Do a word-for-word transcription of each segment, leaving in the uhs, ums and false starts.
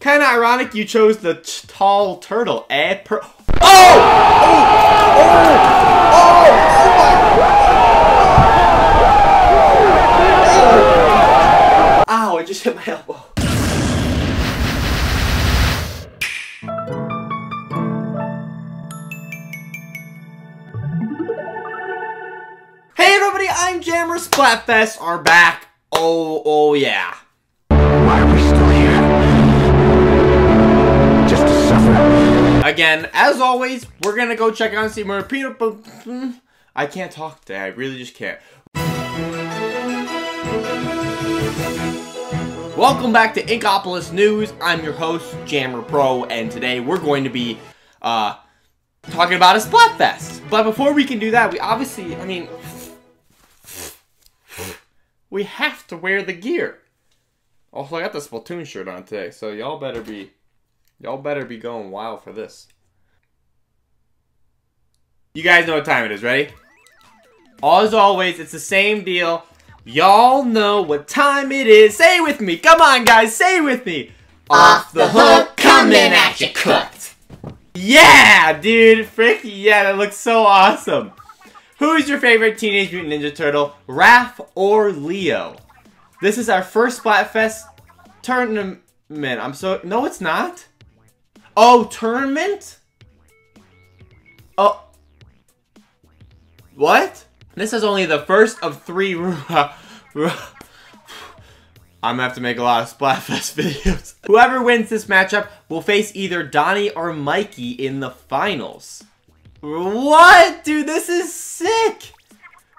Kinda ironic you chose the t tall turtle, eh, Pearl? Oh! Oh! Oh! Oh! Oh! Ow, I just hit my elbow. Hey everybody, I'm Jammer. Splatfest are back. Oh, oh yeah. Again, as always, we're gonna go check out and see more Peter. I can't talk today, I really just can't. Welcome back to Inkopolis News. I'm your host, Jammer Pro, and today we're going to be uh, talking about a Splatfest. But before we can do that, we obviously, I mean, we have to wear the gear. Also, I got the Splatoon shirt on today, so y'all better be. Y'all better be going wild for this. You guys know what time it is, ready? As always, it's the same deal. Y'all know what time it is. Say it with me. Come on, guys. Say it with me. Off the hook, coming at you cooked. Yeah, dude. Frick, yeah, that looks so awesome. Who's your favorite Teenage Mutant Ninja Turtle, Raph or Leo? This is our first Splatfest tournament. I'm so... No, it's not. Oh, tournament? Oh. What? This is only the first of three. I'm gonna have to make a lot of Splatfest videos. Whoever wins this matchup will face either Donnie or Mikey in the finals. What? Dude, this is sick.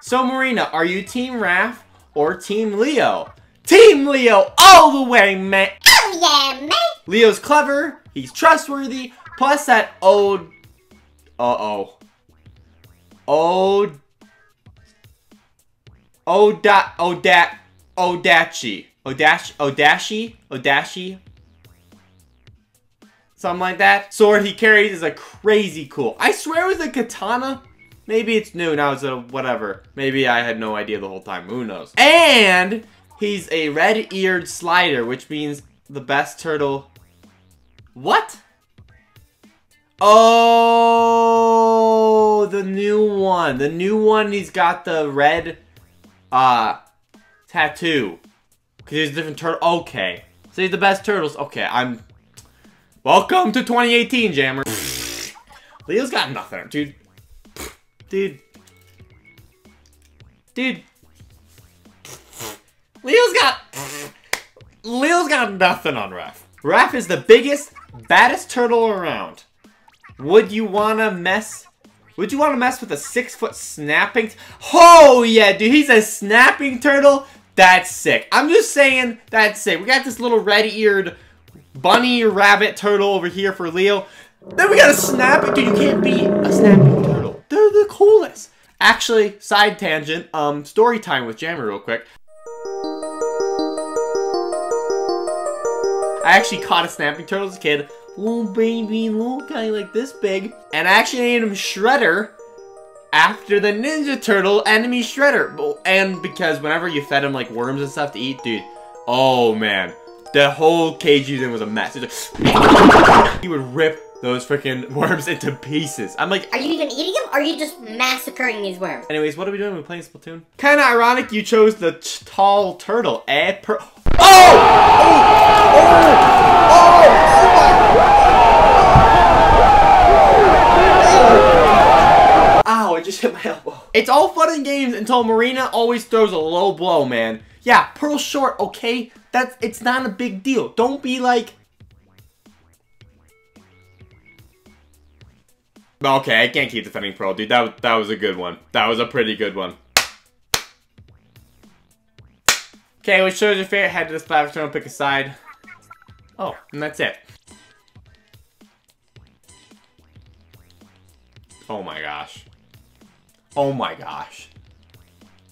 So, Marina, are you Team Raph or Team Leo? Team Leo all the way, man. Oh, yeah, mate. Leo's clever. He's trustworthy, plus that old... Uh-oh. Od... Oda... Oda... Odachi. Odashi? Odashi? Odashi? Something like that. Sword he carries is a crazy cool. I swear it was a katana. Maybe it's new, now it's a whatever. Maybe I had no idea the whole time, who knows. And he's a red-eared slider, which means the best turtle... What? Oh, the new one. The new one, he's got the red uh, tattoo. Because there's different turtle. Okay. So he's the best turtles. Okay, I'm... Welcome to twenty eighteen, Jammer. Leo's got nothing, dude. Dude. Dude. Leo's got... Leo's got nothing on Raph. Raph is the biggest... baddest turtle around. Would you wanna mess? Would you wanna mess with a six foot snapping? Oh yeah, dude, he's a snapping turtle. That's sick. I'm just saying, that's sick. We got this little red-eared bunny rabbit turtle over here for Leo. Then we got a snapping. Dude, you can't beat a snapping turtle. They're the coolest. Actually, side tangent. Um, story time with Jammer real quick. I actually caught a snapping turtle as a kid. Little baby, little guy like this big. And I actually named him Shredder after the Ninja Turtle enemy Shredder. And because whenever you fed him like worms and stuff to eat, dude, oh man. The whole cage he was in was a mess. He, was like, he would rip those freaking worms into pieces. I'm like, are you even eating them or are you just massacring these worms? Anyways, what are we doing? We're playing Splatoon. Kinda ironic you chose the t tall turtle, eh? Per Oh! Oh! Oh! Oh! Ow, I just hit my elbow. It's all fun and games until Marina always throws a low blow, man. Yeah, Pearl's short, okay? That's, it's not a big deal. Don't be like... Okay, I can't keep defending Pearl, dude. That was, that was a good one. That was a pretty good one. Okay, which shows your favorite head to the Splatfest turn, pick a side. Oh, and that's it. Oh my gosh. Oh my gosh.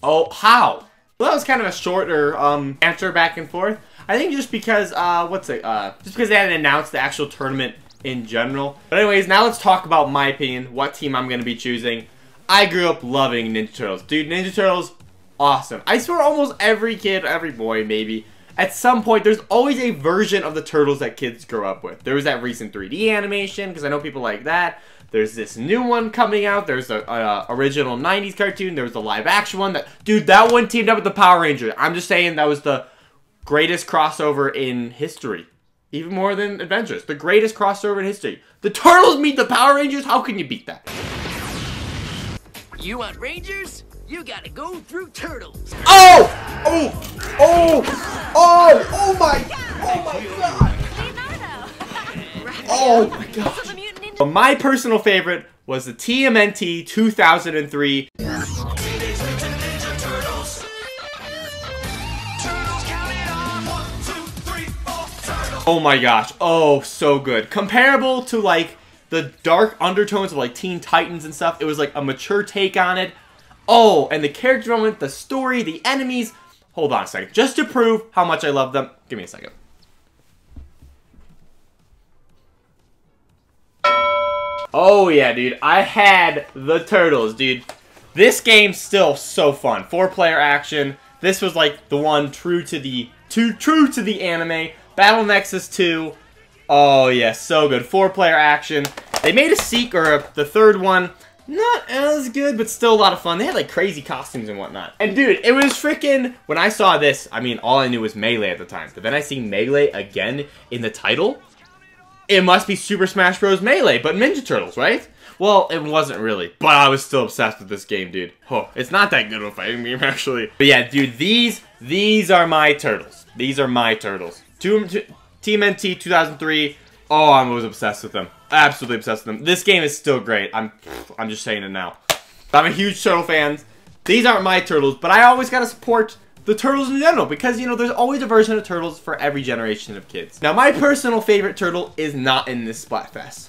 Oh, how? Well, that was kind of a shorter um, answer back and forth. I think just because, uh, what's it, uh, just because they hadn't announced the actual tournament in general. But anyways, now let's talk about my opinion, what team I'm going to be choosing. I grew up loving Ninja Turtles. Dude, Ninja Turtles... awesome. I swear almost every kid, every boy maybe, at some point, there's always a version of the Turtles that kids grow up with. There was that recent three D animation, because I know people like that. There's this new one coming out. There's the uh, original nineties cartoon. There was the live action one. That Dude, that one teamed up with the Power Rangers. I'm just saying that was the greatest crossover in history. Even more than Adventures. The greatest crossover in history. The Turtles meet the Power Rangers? How can you beat that? You want Rangers? You gotta go through Turtles. Oh! Oh! Oh! Oh! Oh my! Oh my god! Leonardo! Oh my god! But my personal favorite was the T M N T two thousand three. Oh my gosh. Oh, so good. Comparable to like the dark undertones of like Teen Titans and stuff. It was like a mature take on it. Oh, and the character development, the story, the enemies. Hold on a second. Just to prove how much I love them. Give me a second. Oh yeah, dude. I had the Turtles, dude. This game's still so fun. Four-player action. This was like the one true to the too true to the anime. Battle Nexus two. Oh yeah, so good. Four-player action. They made a sequel, or the third one. Not as good, but still a lot of fun. They had like crazy costumes and whatnot. And dude, it was freaking... When I saw this, I mean, all I knew was Melee at the time. But then I see Melee again in the title. It must be Super Smash Bros. Melee, but Ninja Turtles, right? Well, it wasn't really, but I was still obsessed with this game, dude. Oh, it's not that good of a fighting game, actually. But yeah, dude, these these are my Turtles. These are my Turtles. T M N T two thousand three. Oh, I was obsessed with them. Absolutely obsessed with them. This game is still great. I'm, I'm just saying it now. I'm a huge Turtle fan. These aren't my Turtles, but I always gotta support the Turtles in general, because, you know, there's always a version of Turtles for every generation of kids. Now, my personal favorite Turtle is not in this Splatfest.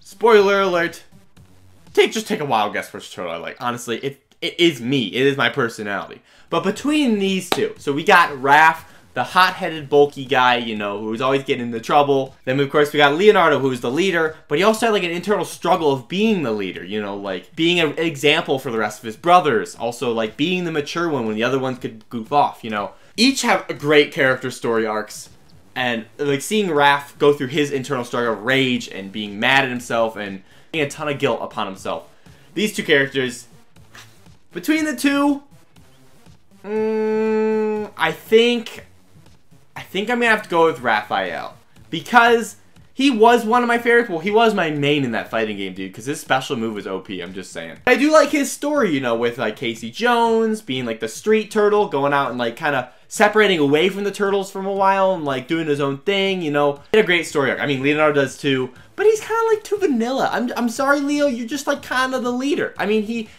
Spoiler alert. Take just take a wild guess which Turtle I like. Honestly, it it is me. It is my personality. But between these two, so we got Raph, the hot-headed, bulky guy, you know, who's always getting into trouble. Then, of course, we got Leonardo, who's the leader, but he also had, like, an internal struggle of being the leader, you know, like, being an example for the rest of his brothers. Also, like, being the mature one when the other ones could goof off, you know. Each have a great character story arcs, and, like, seeing Raph go through his internal struggle of rage and being mad at himself and being a ton of guilt upon himself. These two characters, between the two, mm, I think... I think I'm going to have to go with Raphael, because he was one of my favorites. Well, he was my main in that fighting game, dude, because his special move was O P, I'm just saying. I do like his story, you know, with, like, Casey Jones, being, like, the street turtle, going out and, like, kind of separating away from the turtles for a while and, like, doing his own thing, you know. He had a great story arc. I mean, Leonardo does, too, but he's kind of, like, too vanilla. I'm, I'm sorry, Leo, you're just, like, kind of the leader. I mean, he,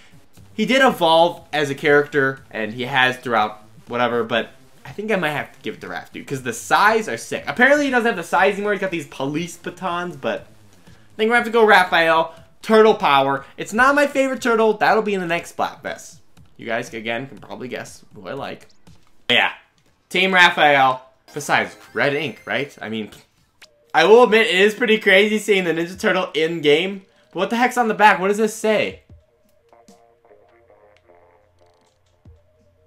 he did evolve as a character, and he has throughout whatever, but... I think I might have to give it to Raph, dude, because the size are sick. Apparently, he doesn't have the size anymore. He's got these police batons, but I think we're going to have to go Raphael. Turtle power. It's not my favorite turtle. That'll be in the next Splatfest. You guys, again, can probably guess who I like. But yeah, Team Raphael. Besides, red ink, right? I mean, I will admit, it is pretty crazy seeing the Ninja Turtle in-game. But what the heck's on the back? What does this say?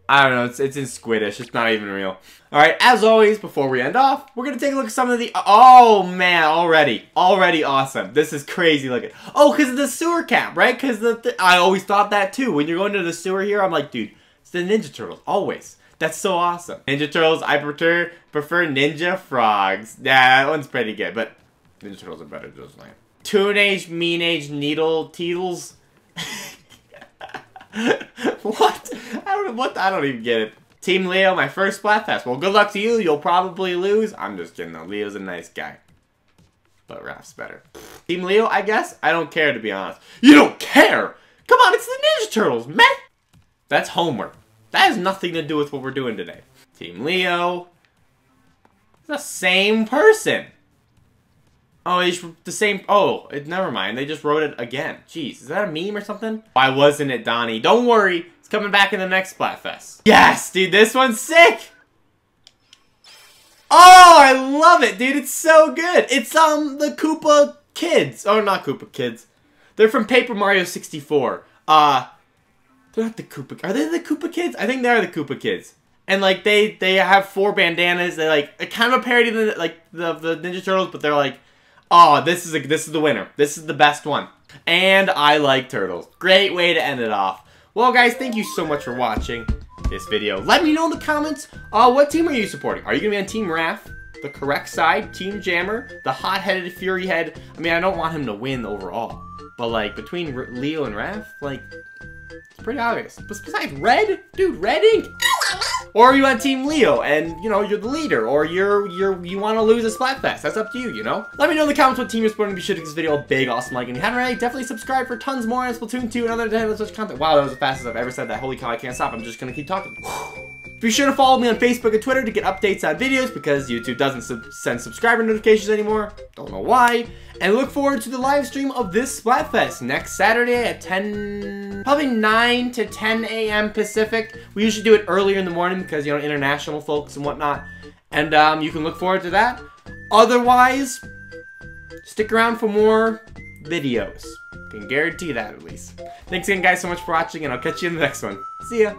I don't know, it's, it's in Squidish, it's not even real. Alright, as always, before we end off, we're gonna take a look at some of the- Oh man, already, already awesome. This is crazy looking. Oh, because of the sewer cap, right? Because the th I always thought that too. When you're going to the sewer here, I'm like, dude, it's the Ninja Turtles, always. That's so awesome. Ninja Turtles, I prefer, prefer Ninja Frogs. Nah, that one's pretty good, but Ninja Turtles are better, just like. Teenage, mean age, needle, teetles. What? I don't what I don't even get it. Team Leo, my first Splatfest. Well, good luck to you. You'll probably lose. I'm just kidding though. Leo's a nice guy. But Raph's better. Team Leo, I guess? I don't care, to be honest. You don't care? Come on, it's the Ninja Turtles, man! That's homework. That has nothing to do with what we're doing today. Team Leo. The same person. Oh, it's the same. Oh, it, never mind. They just wrote it again. Jeez, is that a meme or something? Why wasn't it Donnie? Don't worry. It's coming back in the next Splatfest. Yes, dude, this one's sick. Oh, I love it, dude. It's so good. It's, um, the Koopa Kids. Oh, not Koopa Kids. They're from Paper Mario sixty-four. Uh, they're not the Koopa. Are they the Koopa Kids? I think they are the Koopa Kids. And like they they have four bandanas. They like kind of a parody of the, like the, the Ninja Turtles, but they're like, oh, this is a, this is the winner. This is the best one. And I like turtles. Great way to end it off. Well, guys, thank you so much for watching this video. Let me know in the comments, uh, what team are you supporting? Are you gonna be on Team Raph, the correct side, Team Jammer, the hot-headed Fury Head? I mean, I don't want him to win overall, but like between R Leo and Raph, like it's pretty obvious. But besides Red, dude, Red Ink. Or are you on Team Leo and, you know, you're the leader, or you're, you're, you want to lose a Splatfest? That's up to you, you know? Let me know in the comments what team you're supporting. Be sure to give this video a big, awesome like. And if you haven't already, definitely subscribe for tons more on Splatoon two and other Nintendo Switch content. Wow, that was the fastest I've ever said that. Holy cow, I can't stop. I'm just going to keep talking. Be sure to follow me on Facebook and Twitter to get updates on videos, because YouTube doesn't sub send subscriber notifications anymore. Don't know why. And look forward to the live stream of this Splatfest next Saturday at ten... probably nine to ten A M Pacific. We usually do it earlier in the morning because, you know, international folks and whatnot. And um, you can look forward to that. Otherwise, stick around for more videos. I can guarantee that, at least. Thanks again, guys, so much for watching, and I'll catch you in the next one. See ya!